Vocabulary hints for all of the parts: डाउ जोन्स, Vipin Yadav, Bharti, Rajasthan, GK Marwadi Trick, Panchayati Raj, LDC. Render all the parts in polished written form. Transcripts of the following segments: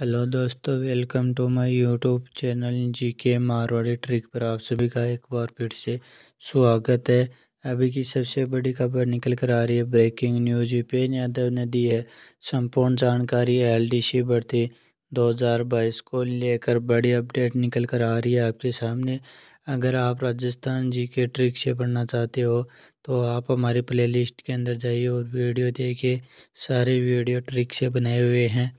Hello दोस्तों, welcome to my YouTube channel G K Marwari trick पर आप सभी का एक बार फिर से स्वागत है। अभी की सबसे बड़ी खबर निकल कर आ रही है, ब्रेकिंग न्यूज। विपिन यादव ने दी है संपूर्ण जानकारी। एलडीसी भर्ती 2022 को लेकर बड़ी अपडेट निकल कर आ रही है आपके सामने। अगर आप राजस्थान जी के ट्रिक से पढ़ना चाहते हो तो आप हमारी प्लेलिस्ट के अंदर जाइए और वीडियो देखिए। सारे वीडियो ट्रिक से बनाए हुए हैं।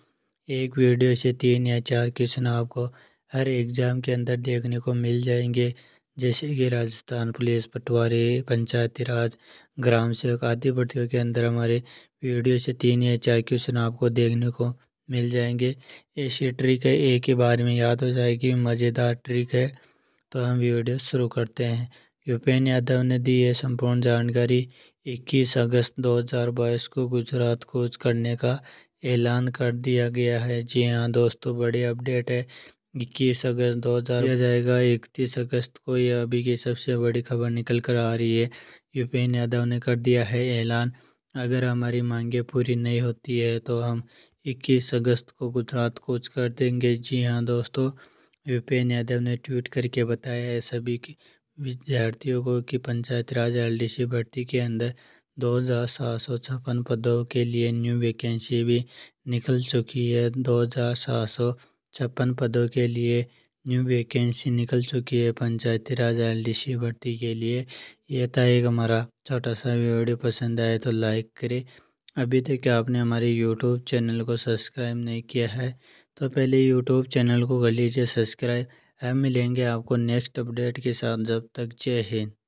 एक वीडियो से 3 या 4 क्वेश्चन आपको हर एग्ज़ाम के अंदर देखने को मिल जाएंगे, जैसे कि राजस्थान पुलिस, पटवारी, पंचायती राज, ग्राम सेवक आदि भर्तियों के अंदर हमारे वीडियो से 3 या 4 क्वेश्चन आपको देखने को मिल जाएंगे। ऐसी ट्रिक है, एक ही बार में याद हो जाएगी, मज़ेदार ट्रिक है। तो हम वीडियो शुरू करते हैं। विपिन यादव ने दी है संपूर्ण जानकारी। 21 अगस्त 2022 को गुजरात कूच करने का ऐलान कर दिया गया है। जी हाँ दोस्तों, बड़ी अपडेट है। 21 अगस्त 2000 किया जाएगा। 31 अगस्त को यह अभी की सबसे बड़ी खबर निकल कर आ रही है। विपिन यादव ने कर दिया है ऐलान। अगर हमारी मांगें पूरी नहीं होती है तो हम 21 अगस्त को गुजरात कूच कर देंगे। जी हाँ दोस्तों, विपिन यादव ने ट्वीट करके बताया है सभी विद्यार्थियों को कि पंचायती राज एलडीसी भर्ती के अंदर 2,756 पदों के लिए न्यू वैकेंसी भी निकल चुकी है। 2,756 पदों के लिए न्यू वैकेंसी निकल चुकी है पंचायती राज एलडीसी भर्ती के लिए। यह था एक हमारा छोटा सा वीडियो। पसंद आए तो लाइक करें। अभी तक आपने हमारे यूट्यूब चैनल को सब्सक्राइब नहीं किया है तो पहले यूट्यूब चैनल को कर लीजिए सब्सक्राइब। हम मिलेंगे आपको नेक्स्ट अपडेट के साथ। जब तक जय हिंद।